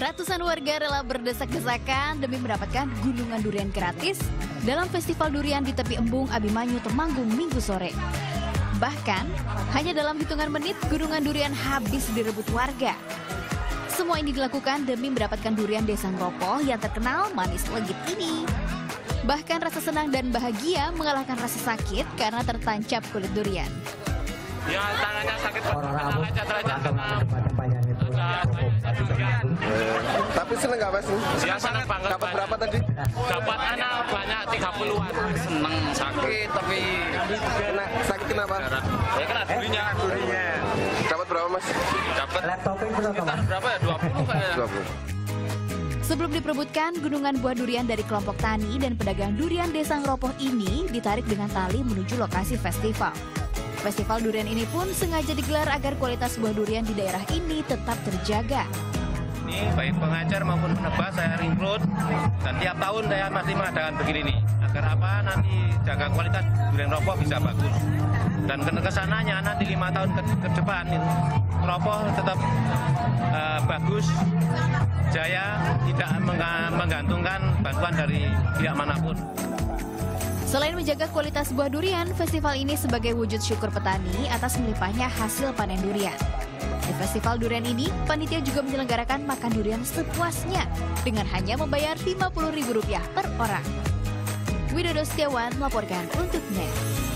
Ratusan warga rela berdesak-desakan demi mendapatkan gulungan durian gratis dalam festival durian di tepi embung Abimanyu, Temanggung, Minggu sore. Bahkan, hanya dalam hitungan menit gulungan durian habis direbut warga. Semua ini dilakukan demi mendapatkan durian desa Ngeropol yang terkenal manis legit ini. Bahkan rasa senang dan bahagia mengalahkan rasa sakit karena tertancap kulit durian. Ya, tangannya sakit. Tapi seneng nggak mas? Ya, seneng banget. Dapat berapa tadi? Dapat anak banyak 30-an. Seneng, sakit tapi kena. Sakit kenapa? Ya kena durinya. Dapat berapa mas? Dapat sekitar berapa ya? 20 kayaknya. 20. Sebelum diperebutkan, gunungan buah durian dari kelompok tani dan pedagang durian desa Ngeropol ini ditarik dengan tali menuju lokasi festival. Festival durian ini pun sengaja digelar agar kualitas buah durian di daerah ini tetap terjaga. Ini baik pengajar maupun penebas saya include, dan tiap tahun saya masih mengadakan begini nih, agar apa nanti jaga kualitas durian Ngeropol bisa bagus. Dan kesananya nanti 5 tahun ke depan Ngeropol tetap bagus, jaya, tidak menggantungkan bantuan dari pihak manapun. Selain menjaga kualitas buah durian, festival ini sebagai wujud syukur petani atas melimpahnya hasil panen durian. Di festival durian ini, panitia juga menyelenggarakan makan durian sepuasnya dengan hanya membayar Rp50.000 per orang. Widodo Setiawan melaporkan untuk Net.